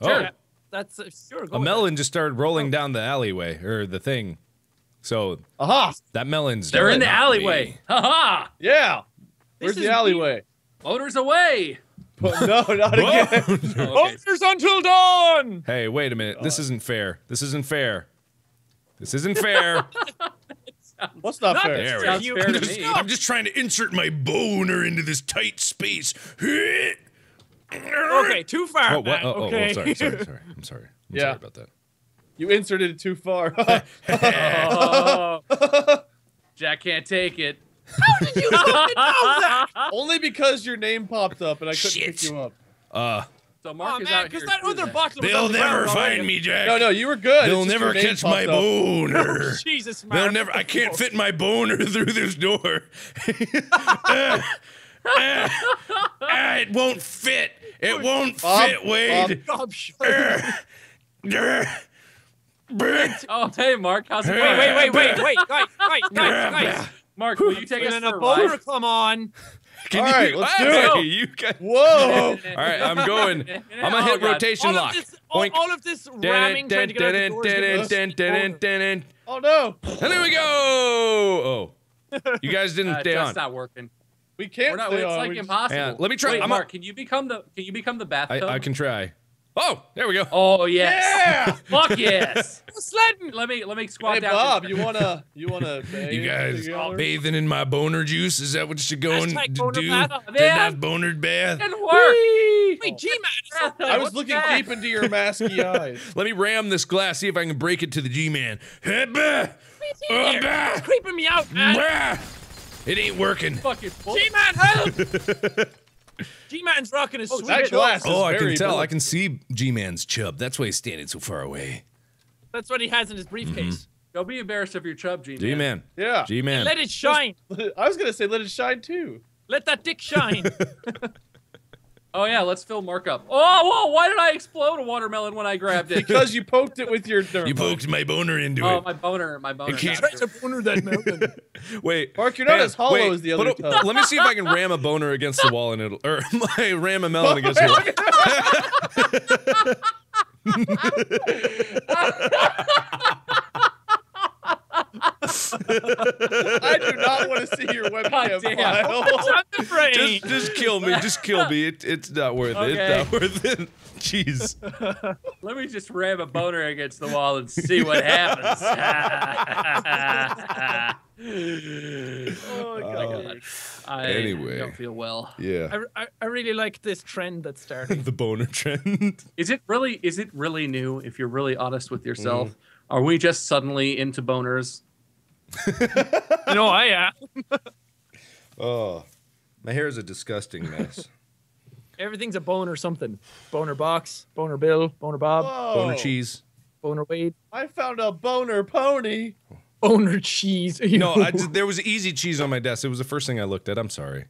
Oh, that's sure. A melon just started rolling down the alleyway or the thing. So that melon's. They're in the alleyway. Haha. Yeah. Where's the alleyway? Motors away. No, not again. Motors until dawn. Hey, wait a minute. This isn't fair. This isn't fair. This isn't fair. What's not fair? Fair to me. I'm just trying to insert my boner into this tight space. Okay, too far. Oh, what? Okay. Sorry. I'm sorry. I'm sorry about that. You inserted it too far. Jack can't take it. How did you fucking know that? Only because your name popped up and I couldn't pick you up. So Mark is out here. That other box was They'll never find me, Jack. No, you were good. They'll never catch my boner. Jesus, man. They'll never. I can't fit my boner through this door. It won't fit. It won't fit, Wade. Oh, hey, Mark. How's it going? Wait. Guys. Mark, will you take us for a ride? Come on. All right, let's do it. You guys. Whoa. All right, I'm going. I'm going to hit rotation lock. All of this ramming trying to get out of the doors. Oh, no. And there we go. Oh. You guys didn't stay on. That's not working. We can't stay on. It's like impossible. Let me try. Wait, Mark, can you become the bathtub? I can try. Oh, there we go. Oh yes. Yeah. Fuck yes. Sledding. Let me squat down. Hey Bob, you wanna bathe? You guys bathing in my boner juice? Is that what you're going to do? That boner bath. Didn't work. Wait, G-Man. I was looking deep into your masky eyes. Let me ram this glass. See if I can break it to the G-Man. It's creeping me out, man. It ain't working. G-Man, help! G-Man's rocking his sweet glass. Oh, I can tell. I can see G-Man's chub. That's why he's standing so far away. That's what he has in his briefcase. Don't be embarrassed of your chub, G-Man. G-Man. Yeah. G-Man. Let it shine. I was going to say let it shine, too. Let that dick shine. Oh, yeah. Let's fill Mark up. Oh, whoa. Why did I explode a watermelon when I grabbed it? Because you poked it with your... You poked my boner into it. Oh, my boner. I can't try to boner that melon. Wait. Mark, you're not as hollow as the other tub. Let me see if I can ram a boner against the wall and it'll... Or ram a melon against the wall. I do not want to see your webcam file. Just kill me. Just kill me. It's not worth it. It's not worth it. Jeez. Let me just ram a boner against the wall and see what happens. Oh, God. Anyway. I don't feel well. Yeah. I really like this trend that's starting. The boner trend. Is it really new if you're really honest with yourself? Are we just suddenly into boners? No, I am. Oh, my hair is a disgusting mess. Everything's a boner something. Boner box, boner Bill, boner Bob, boner cheese, boner Wade. I found a boner pony. Boner cheese. No, there was easy cheese on my desk. It was the first thing I looked at. I'm sorry.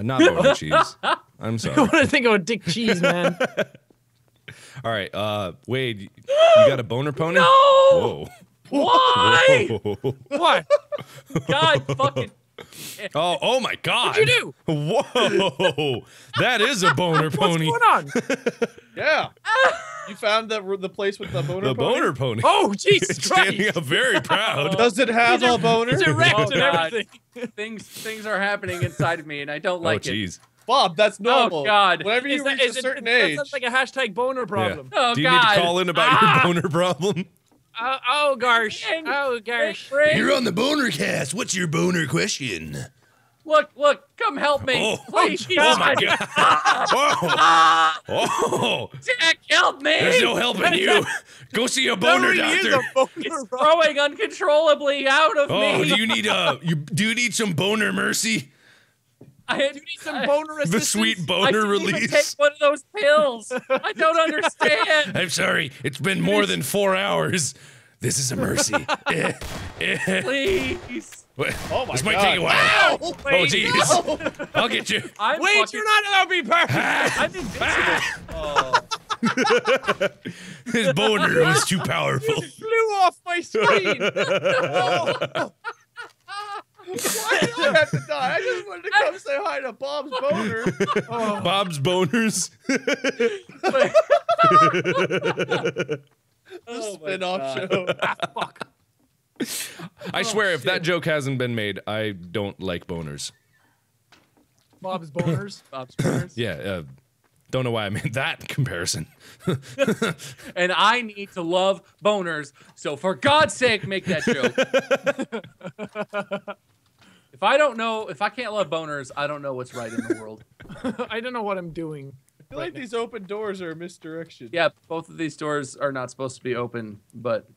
Not boner cheese. I'm sorry. I want to think about dick cheese, man. All right, Wade, you got a boner pony? No! Whoa. Why? Whoa. What? God fucking... Oh my God. What'd you do? Whoa. That is a boner pony. What's going on? Yeah. You found the place with the boner pony? The boner pony. Oh, Jesus Christ. Standing up very proud. Does it have a boner? It's erect and everything. Things are happening inside of me, and I don't like it. Oh, jeez. Bob, that's normal. Oh, God. Whenever you reach a certain age. That sounds like a hashtag boner problem. Yeah. Oh, Do you need to call in about your boner problem? Oh, gosh. Oh, gosh. You're on the BONERCAST. What's your boner question? Look, come help me. Please. Oh, my God. Oh. Jack, help me. There's no helping you. Go see a boner doctor. It's growing uncontrollably out of me. Oh, do you need some boner mercy? I do need some boner assistance. The sweet boner release. I didn't even take one of those pills. I don't understand. I'm sorry. It's been more than 4 hours. This is a mercy. Please. Oh my God. This might take a while. Ow! Oh, jeez. No. I'll get you. You're not allowed to be perfect. I'm invincible. His boner was too powerful. You flew off my screen. Why do I have to die? I just wanted to come say hi to Bob's boner. Oh. Bob's boners. The spin-off show. Ah, fuck. I swear, if that joke hasn't been made, I don't like boners. Bob's boners. Bob's boners. Yeah. Don't know why I made that comparison. And I need to love boners, so for God's sake, make that joke. If I don't know, if I can't love boners, I don't know what's right in the world. I don't know what I'm doing. I feel like these open doors are a misdirection. Yeah, both of these doors are not supposed to be open, but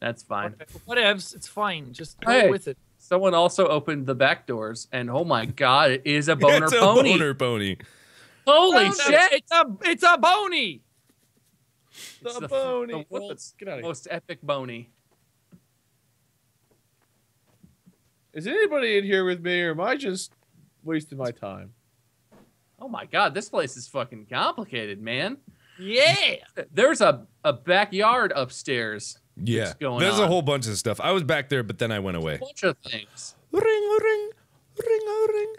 that's fine. Whatevs, it's fine. Just go with it. Someone also opened the back doors, and oh my God, it is a boner it's pony. It's a boner pony. Holy shit! It's a bony. The bony. Get out of here. Most epic bony. Is anybody in here with me, or am I just wasting my time? Oh my God, this place is fucking complicated, man. Yeah. There's a backyard upstairs. Yeah. There's a whole bunch of stuff. I was back there, but then I went away. A bunch of things. Ring, ring, ring, ring.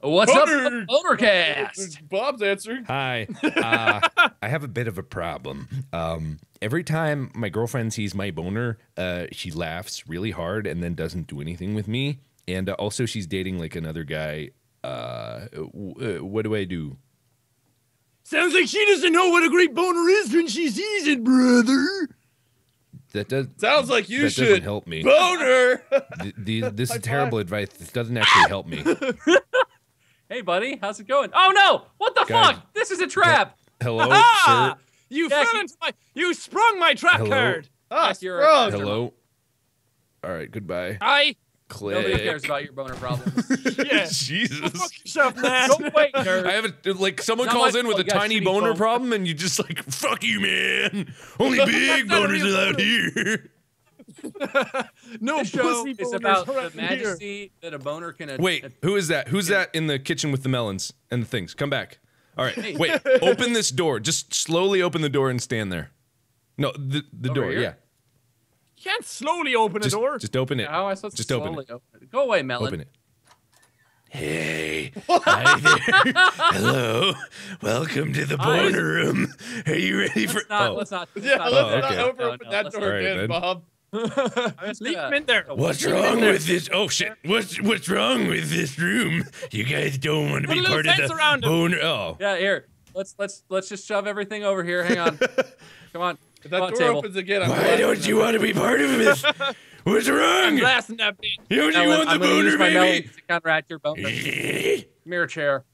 What's up, BONERCAST? Bob's answering. Hi. I have a bit of a problem. Every time my girlfriend sees my boner, she laughs really hard and then doesn't do anything with me. And also, she's dating, like, another guy. What do I do? Sounds like she doesn't know what a great boner is when she sees it, brother. That does, sounds like you should. That doesn't help me. Boner! This is terrible advice. This doesn't actually help me. Hey, buddy, how's it going? Oh no! What the fuck? This is a trap! Hello, sir. You fell into my. You sprung my trap card. Ah, sprung. Hello. All right, goodbye. Hi. Click. Nobody cares about your boner problems. Yeah. Jesus. Fuck yourself, man. Don't wait, nerd. I have a someone calls in with a tiny boner problem, and you just like, fuck you, man. Only big boners are out here. No, the show is about the majesty that a boner can attain. Wait, who is that? Who's that in the kitchen with the melons and the things? Come back. All right, wait. Open this door. Just slowly open the door and stand there. No, the door. Here? Yeah. You can't slowly open a door. Just open it. How am I supposed to slowly open it? Go away, melon. Open it. Hey, hi there. Hello, welcome to the boner room. Are you ready for? Let's not open that door again, Bob. Leave him in there. What's wrong with this? Oh shit! What's wrong with this room? You guys don't want to be part of the boner. Oh yeah, here. Let's just shove everything over here. Hang on. Come on. If that door opens again, why don't you want to be part of this? What's wrong? Blasting that beat. You want the boner, baby? Conrad, your boner. Mirror chair.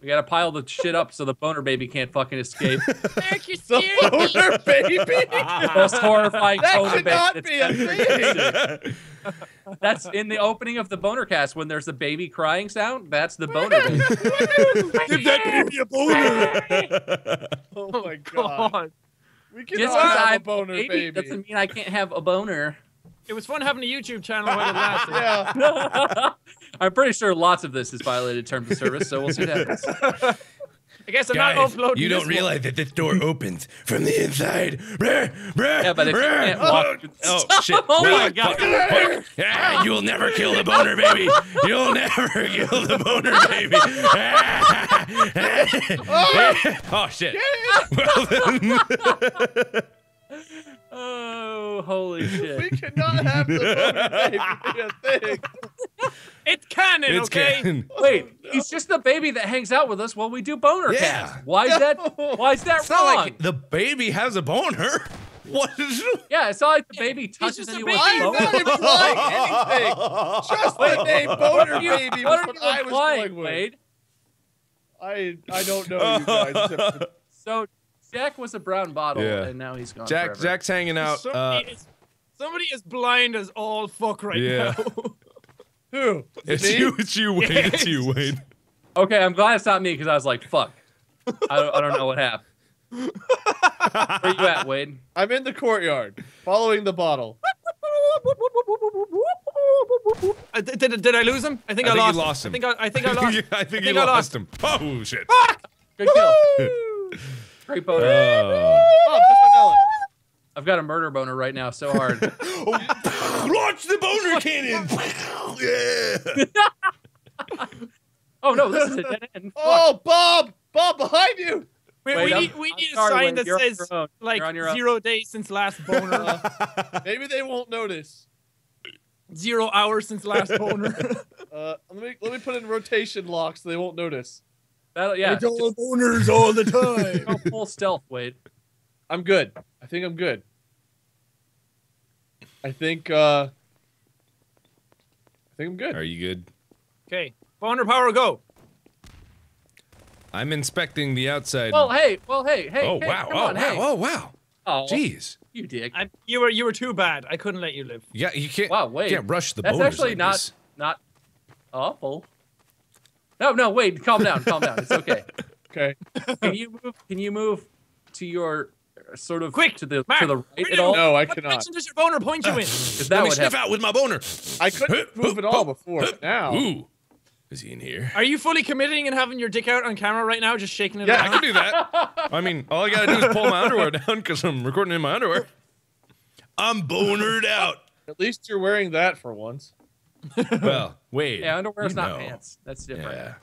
We gotta pile the shit up so the boner baby can't fucking escape. Eric, you're the boner baby? Most horrifying boner baby. That should not be a thing. That's in the opening of the BONERCAST when there's a baby crying sound. That's the boner baby. Give that baby a boner. Oh my God. We can all have a boner baby. Doesn't mean I can't have a boner. It was fun having a YouTube channel when it lasted. Yeah. I'm pretty sure lots of this is violated terms of service, so we'll see what happens. I guess I'm not offloading. You don't realize that this door opens from the inside. Yeah, but if you can't walk. Oh shit! Oh my God! Ah, you'll never kill the boner baby. You'll never kill the boner baby. Oh shit! Well then. Oh, holy shit. We cannot have the boner baby in a thing. It's canon, okay? Canon. Wait, oh, no. He's just the baby that hangs out with us while we do boner cast. Why is that it's wrong? Not like the baby has a boner. What is it? Yeah, it's not like the baby touches anyone. I'm not implying anything. Just the name boner baby was what I was playing with. Wade? I don't know you guys. So... Jack was a brown bottle, and now he's gone. Jack's hanging out. Somebody is blind as all fuck right now. Who? It's you, Wade. Yes. It's you, Wade. Okay, I'm glad it's not me because I was like, fuck. I don't know what happened. Where are you at, Wade? I'm in the courtyard, following the bottle. Did I lose him? I think I lost him. I think I lost him. I think I lost him. Oh shit! Ah! Good kill. Great boner. Oh, that's my melon. I've got a murder boner right now so hard. Launch the boner cannon! Yeah. Oh no, this is a dead end. Oh, Bob! Bob, behind you! Wait, we need a sign that says like 0 days since last boner. Maybe they won't notice. 0 hours since last boner. Let me put in rotation lock so they won't notice. Yeah, I don't love boners all the time. I'll full stealth, Wade. I'm good. I think I'm good. I think I'm good. Are you good? Okay. Boner power, go. I'm inspecting the outside. Well, hey. Oh, hey, wow. Oh, wow. Oh, jeez. You dick. You were too bad. I couldn't let you live. Yeah, you can't. Wow, Wade. You can't rush the boners. That's actually like not awful. No, Wade, calm down. It's okay. Okay. Can you move to your sort of quick to the right at all? No, I cannot. What direction does your boner point you in? Let me sniff out with my boner. I couldn't move at all before now. Ooh. Is he in here? Are you fully committing and having your dick out on camera right now, just shaking it? Yeah, around? I can do that. I mean, all I gotta do is pull my underwear down because I'm recording in my underwear. I'm bonered out. At least you're wearing that for once. Well, wait. Yeah, underwear's not pants. That's different. Yeah.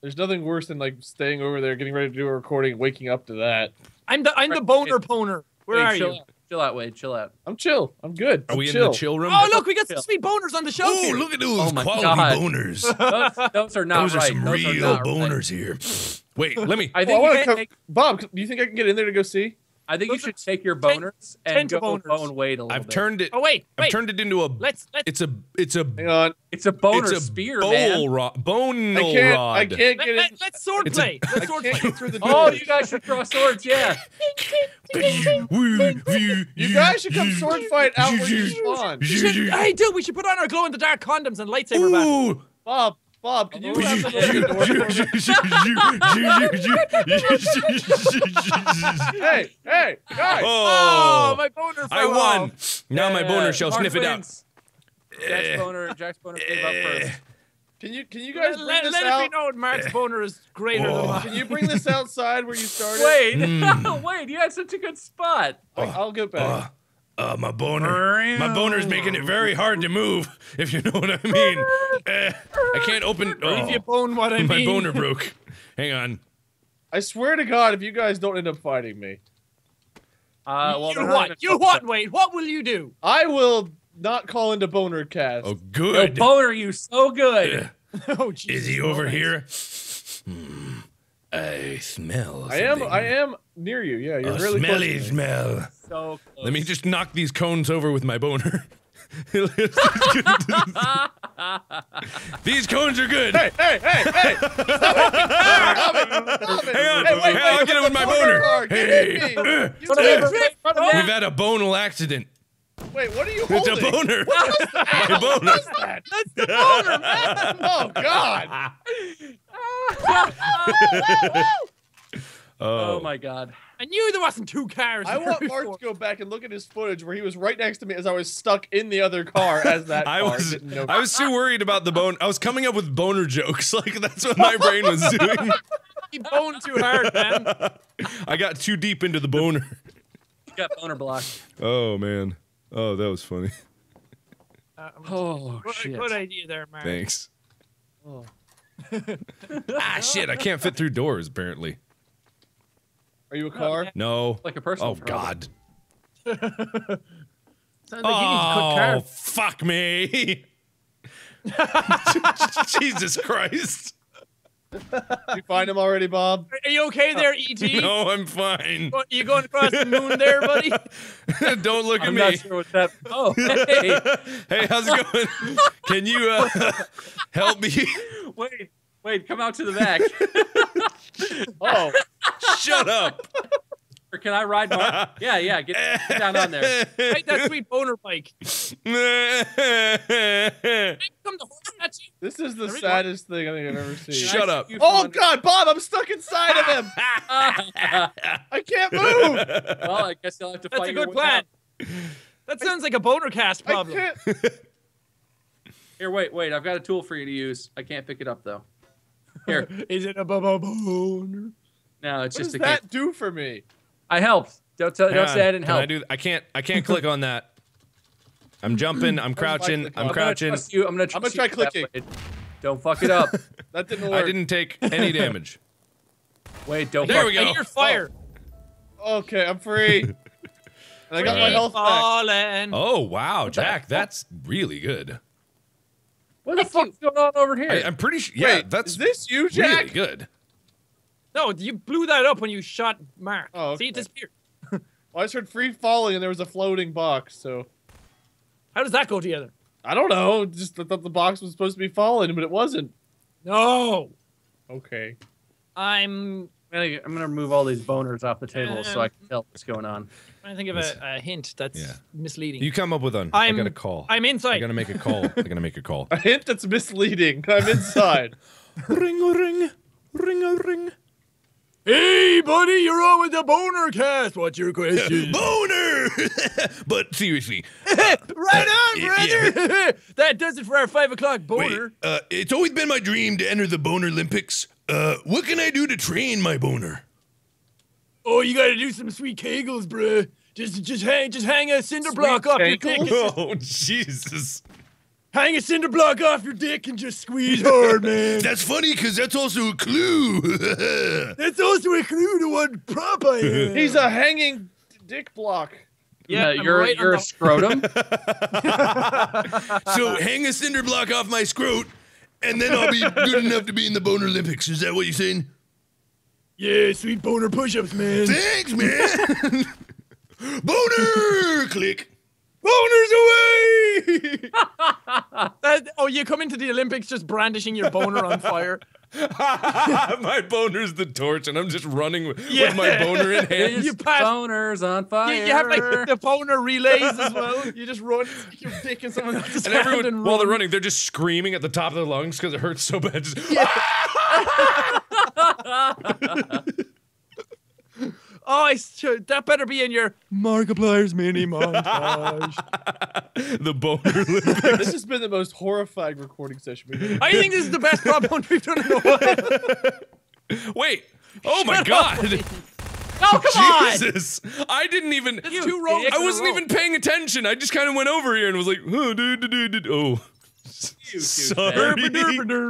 There's nothing worse than like staying over there, getting ready to do a recording, waking up to that. I'm the boner poner. Where are you? Chill out, Wade. Chill out. I'm chill. I'm good. Are we in the chill room? Oh, look, we got some sweet boners on the show. Oh, look at those quality boners. Those are not right. Those are some real boners here. Wait, let me. Bob, do you think I can get in there to go see? I think you should take your boners and go bone Wade a little bit. I've turned it into a. It's a. Hang on. It's a boner spear, man. Bone rod. I can't get it. Let's sword play. Let's sword play through the door. Oh, you guys should throw swords. Yeah. You guys should come sword fight out where you spawn. Hey, dude, we should put on our glow in the dark condoms and lightsaber battle. Bob, can you open the door? Hey, guys! Oh, my boner fell off. I won. Now my boner shall sniff it out. Jack's boner came up first. Can you guys bring this out? Let it be known Mark's boner is greater than mine. Can you bring this outside where you started? Wait, you had such a good spot. I'll get back. My boner. My boner's making it very hard to move, if you know what I mean. I can't open. Oh, if you bone what I mean. My boner broke. Hang on. I swear to God, if you guys don't end up fighting me. You what, Wade? What will you do? I will not call into BonerCast. Oh, good. Yo, boner, you so good. Oh, Jesus. Is he over here? I smell something. I am near you. Yeah, you're really smelly close. Smell. So close. Let me just knock these cones over with my boner. These cones are good. Hey! Stop it. Hang on. I'll get it with my boner. Hey. We've had a bonal accident. Wait, what are you holding? It's a boner. What was that? My boner. What was that? That's the boner, man. Oh, God. Oh, my God. I knew there wasn't two cars. I want Mark to go back and look at his footage where he was right next to me as I was stuck in the other car as that I was too worried about the bone. I was coming up with boner jokes. Like, that's what my brain was doing. He boned too hard, man. I got too deep into the boner. Got boner blocked. Oh, man. Oh, that was funny. Oh, shit. Good idea there, Mark. Thanks. Oh. Shit, I can't fit through doors, apparently. Are you a car? No. Like a person. Oh, God. Oh, fuck me. Jesus Christ. Did you find him already, Bob? Are you okay there, E.T.? No, I'm fine. What, you going across the moon there, buddy? Don't look at me. I'm not sure what's that. Oh, hey. Hey, how's it going? Can you help me? Wait, come out to the back. Oh. Shut up. Or can I ride Mark? Yeah, get down on there. Ride that sweet boner bike. This is the saddest thing I think I've ever seen. Shut up. Oh, God, Bob, I'm stuck inside of him. I can't move. Well, I guess I'll have to fight you. That's a good plan. That sounds like a BonerCast problem. Here, wait. I've got a tool for you to use. I can't pick it up, though. Here. Is it a boner? No, it's just a case. What does that do for me? I helped. Don't say I didn't help. I can't click on that. I'm jumping. I'm crouching. I'm crouching. I'm gonna try clicking. Don't fuck it up. That didn't work. I didn't take any damage. Wait, don't. There we go. You're fire. Oh. Okay, I'm free. And I got my health back. Oh wow, Jack, that's really good. What the fuck's going on over here? I'm pretty sure. Yeah, is this you, Jack? Really good. No, you blew that up when you shot Mark. Oh, okay. See, it disappeared. Well, I just heard free falling, and there was a floating box. So, how does that go together? I don't know. Just I thought the box was supposed to be falling, but it wasn't. No. Okay. I'm gonna remove all these boners off the table so I can tell what's going on. I think of a hint that's misleading. You come up with one. I got a call. I'm inside. I gotta make a call. I gotta make a call. A hint that's misleading. I'm inside. Ring a ring, ring a ring. Hey, buddy, you're on with the BONERCAST. What's your question? Boner! But seriously. Right on, brother! Yeah, that does it for our 5 o'clock boner. Wait, it's always been my dream to enter the Boner Olympics. What can I do to train my boner? Oh, you gotta do some sweet kegels, bruh. Just hang a cinder block off your dick. Oh, Jesus. Hang a cinder block off your dick and just squeeze hard, man. That's funny, because that's also a clue. That's also a clue to what prop I am. He's a hanging dick block. Yeah, you're a scrotum. So hang a cinder block off my scrot, and then I'll be good enough to be in the Boner Olympics. Is that what you're saying? Yeah, sweet boner push-ups, man. Thanks, man. Boner! Click. Boners away! You come into the Olympics just brandishing your boner on fire. My boner's the torch, and I'm just running with my boner in hand. Boner's on fire. You have like the boner relays as well. You just run, your dick in someone else's hand, everyone, and while they're running, they're just screaming at the top of their lungs because it hurts so bad. Just, Oh, that better be in your Markiplier's mini montage. The Boner Olympics. This has been the most horrifying recording session we've ever. I think this is the best Prop Hunt we've done in a while. Wait. Oh, my God. Oh, come Jesus. On. I didn't even. I wasn't even paying attention. I just kind of went over here and was like, oh, oh. Sorry.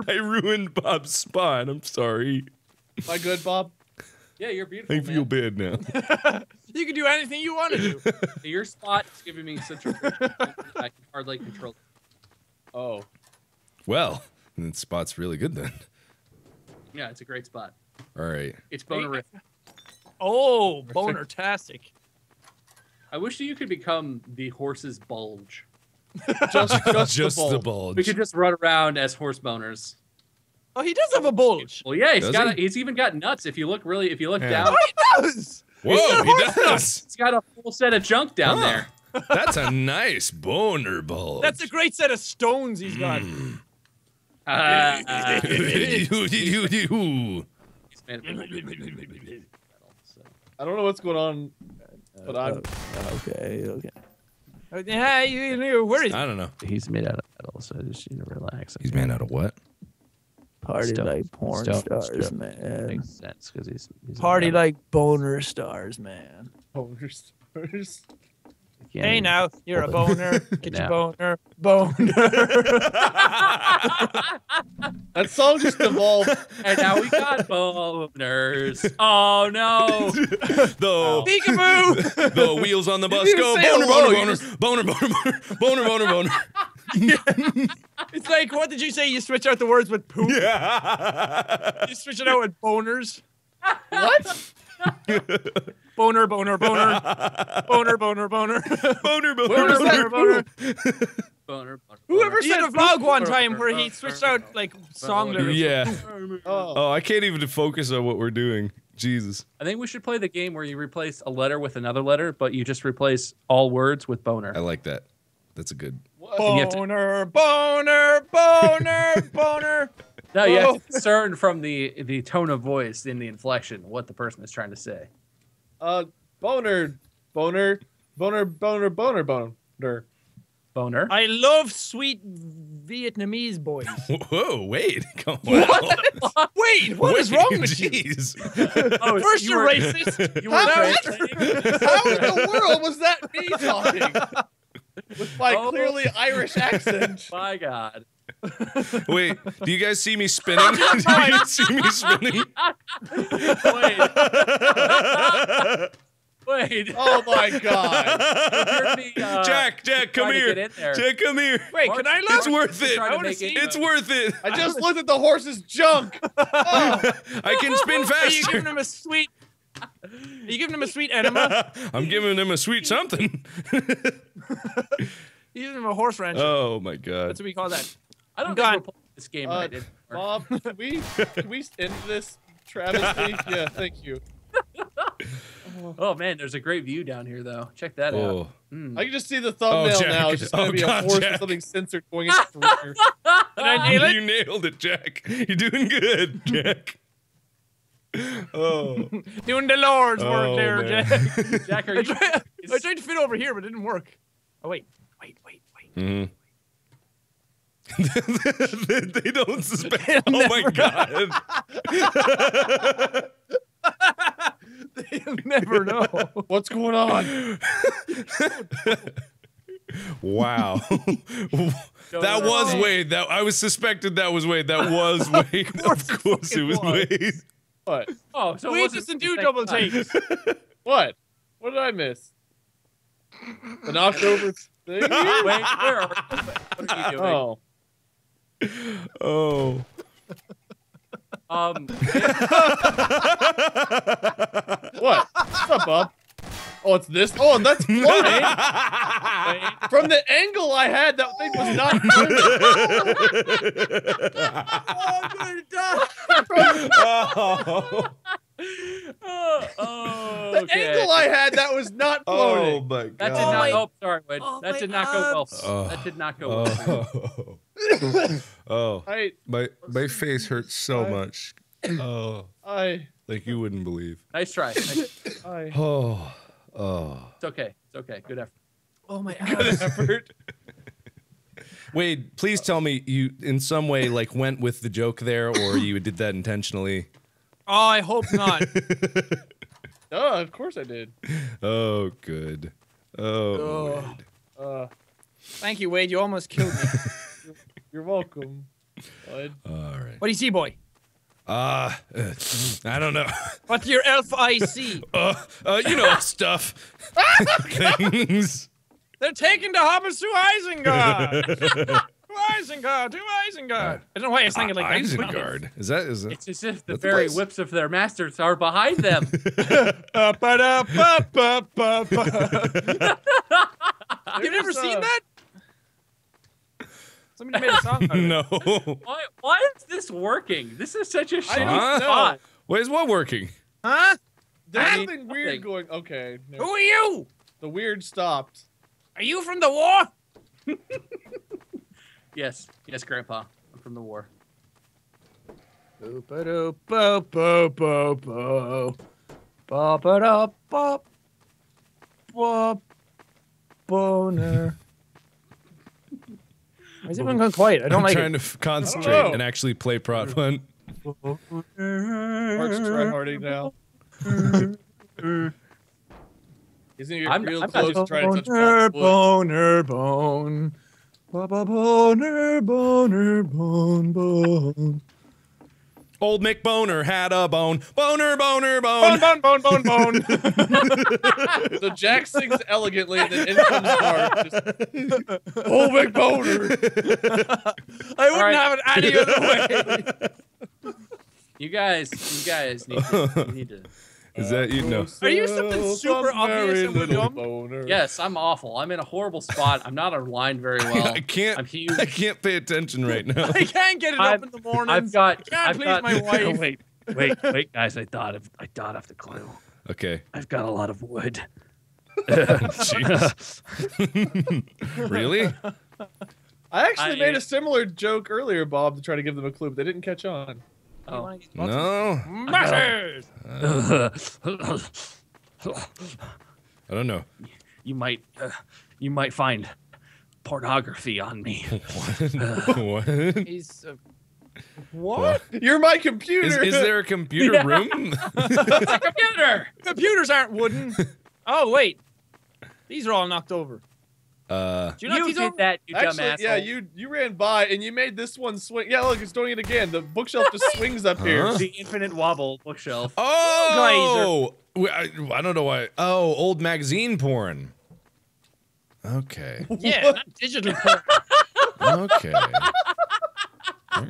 I ruined Bob's spot. I'm sorry. Am I good, Bob? Yeah, you're beautiful. I feel bad now. You can do anything you want to do. Your spot is giving me such a I can hardly control it. Oh. Well, that spot's really good then. Yeah, it's a great spot. All right. It's bonerific. Oh, bonertastic. I wish that you could become the horse's bulge. just the bulge. We could just run around as horse boners. Oh, he does have a bulge. Well, yeah, he's even got nuts. If you look down. Oh, he does. Whoa, he does. He's got a full set of junk down there. That's a nice boner bulge. That's a great set of stones he's got. I don't know what's going on, but I'm okay. Yeah, where is he? I don't know. He's made out of metal, so I just need to relax. He's made out of what? Party like porn stars, man. Makes sense because he's party like boner stars, man. Boner stars. Hey, now you're a boner. Get your boner, That song just evolved, and now we got boners. Oh no! Peekaboo! The wheels on the bus go boner, boner, boner, boner, boner, boner, boner. It's like, what did you say? You switch out the words with poop? Yeah. You switch it out with boners. What? Boner, boner, boner. Boner, boner, boner. Boner, boner, boner, boner. Boner, boner. Whoever said a vlog one time where he switched out, like, song lyrics. Yeah. Oh, I can't even focus on what we're doing. Jesus. I think we should play the game where you replace a letter with another letter, but you just replace all words with boner. I like that. That's a good... Boner, boner, boner, boner. No, you have to discern from the tone of voice in the inflection what the person is trying to say. Boner, boner, boner, boner, boner, boner. Boner. I love sweet Vietnamese boys. Whoa, Wade. Come on. What? Wade, what is wrong with geez. You? Oh, first, you're racist. You were racist. How in the world was that me talking? With my clearly Irish accent. My God. Wait, do you guys see me spinning? Do you see me spinning? Wait. Wait. Oh my God. Jack, come here. Jack, come here. Wait, can I look? It's worth it. It's worth it. I just looked at the horse's junk. Oh. I can spin faster. Are you giving him a sweet enema? I'm giving him a sweet something. You giving him a horse wrench. Oh my God. That's what we call that. I don't think we're playing this game right. Bob, can we end this travesty? Yeah, thank you. Oh man, there's a great view down here though. Check that out. Mm. I can just see the thumbnail now. It's just gonna be a horse or something censored going into the rear. Did I nail it? You nailed it, Jack. You're doing good, Jack. Oh, doing the Lord's work there, man. Jack. Jack, are you? I tried to fit over here, but it didn't work. Oh wait. Mm. They don't suspect. Oh my God. They'll never know what's going on. Wow. That was Wade. That I was suspected that was Wade. That was Wade. Of course it was Wade. What? Oh, so we just do double takes. What? What did I miss? An October thing? Wait, where are you? What are you doing? Oh. What? What's up, Bob? Oh, it's this. Oh, and that's floating. From the angle I had, that thing was not. Oh, I'm gonna die. The angle I had, that was not floating. Oh my God. That did not. Oh, sorry, Wade. That did not go well. That did not go well. Oh, my face hurts so much. Oh, like you wouldn't believe. Nice try. Oh, it's okay. Good effort. Oh my God. Good effort. Wade, please tell me you in some way like went with the joke there, or you did that intentionally. Oh, I hope not. Oh, of course I did. Oh, good. Oh. Wade. Thank you, Wade. You almost killed me. You're welcome. Bud. All right. What do you see, boy? I don't know. What's your FIC? You know, stuff. Things. They're taking the hobbits to Isengard. To Isengard. I don't know why I was thinking like that. Isengard. Is that? It's as if the very whips of their masters are behind them. You've never seen that? Somebody made a song about it. No. Why is this working? This is such a shitty spot. Why is what working? Huh? There's something weird going. Okay. Who are you? The weird stopped. Are you from the war? Yes, Grandpa. I'm from the war. Boner. Why is everyone going quiet? I don't like it. I'm trying to concentrate and actually play Prop Hunt. Mark's tryharding now. He's gonna get real close to trying to touch Bob's foot. Boner. Old Mick Boner had a bone. Boner. So Jack sings elegantly, and then in comes Mark. Old Mick Boner. I wouldn't have it any other way. You guys need to. Is that you? No. Are you something super obvious and dumb? Boner. Yes, I'm awful. I'm in a horrible spot. I'm not aligned very well. I'm huge. I can't pay attention right now. I can't get it up in the morning. I can't please my wife. Wait, guys. I thought of the clue. Okay. I've got a lot of wood. Jeez. Really? I actually made a similar joke earlier, Bob, to try to give them a clue, but they didn't catch on. Oh. No. Masters! I don't know. You might find pornography on me. What? He's a... What? You're my computer. Is there a computer room? It's a computer. Computers aren't wooden. Oh wait, these are all knocked over. Do you know you did over? That, you dumb asshole. Yeah, you ran by and you made this one swing. Yeah, look, it's doing it again. The bookshelf just swings up here. Huh? The infinite wobble bookshelf. Oh, I don't know why. Oh, old magazine porn. Okay. Yeah, not digital porn. Okay.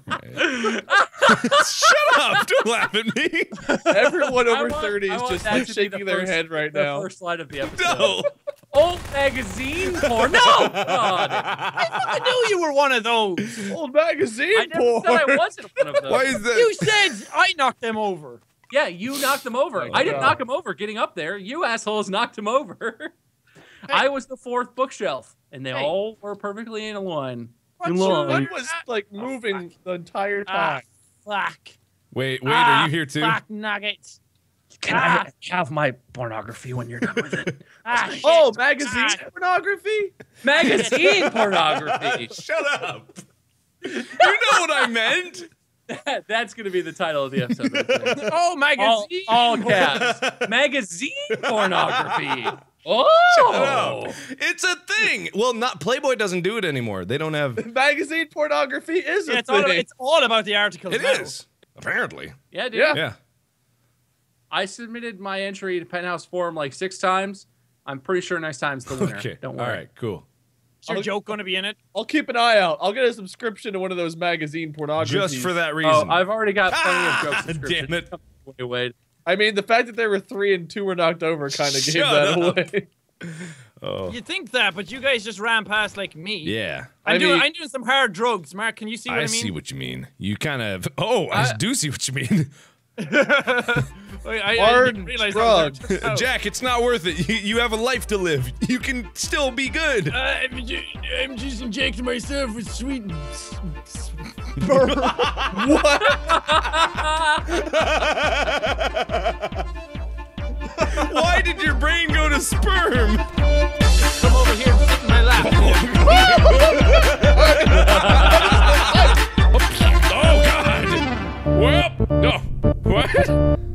Right. Shut up! Don't laugh at me. Everyone over 30 is just like shaking their head right now. First line of the episode. No. Old magazine porn. No. God. I fucking knew you were one of those. Old magazine porn. I never said I wasn't one of those. Why is that? You said I knocked them over. Yeah, you knocked them over. Oh, I didn't knock them over. Getting up there, you assholes knocked them over. Hey. I was the fourth bookshelf, and they all were perfectly in a line. One was like moving the entire time. Fuck. Wait, are you here too? Fuck nuggets. Can I have my pornography when you're done with it? Oh, magazine pornography? Magazine pornography. Shut up. You know what I meant. That's going to be the title of the episode. Right? Oh, magazine. All caps. Magazine pornography. Oh, it's a thing. Well, not Playboy doesn't do it anymore. They don't have magazine pornography. Is a thing. It's all about the article. It is apparently. Yeah, dude. Yeah. I submitted my entry to Penthouse Forum like 6 times. I'm pretty sure next time's the winner. Okay. Don't worry. All right, cool. Is your joke going to be in it? I'll keep an eye out. I'll get a subscription to one of those magazine pornographies. Just for that reason. Oh, I've already got plenty of joke subscriptions. Damn it. Wait. I mean, the fact that there were 3 and 2 were knocked over kind of gave that away. Oh. You think that, but you guys just ran past like me. Yeah. I'm doing some hard drugs. Mark, can you see what I mean? I see what you mean. You kind of... Oh, I do see what you mean. Hard drugs. Jack, it's not worth it. You have a life to live. You can still be good. I'm just injecting myself with sweet... What? Why did your brain go to sperm? Come over here and sit in my lap. Oh, God. Well, no. What?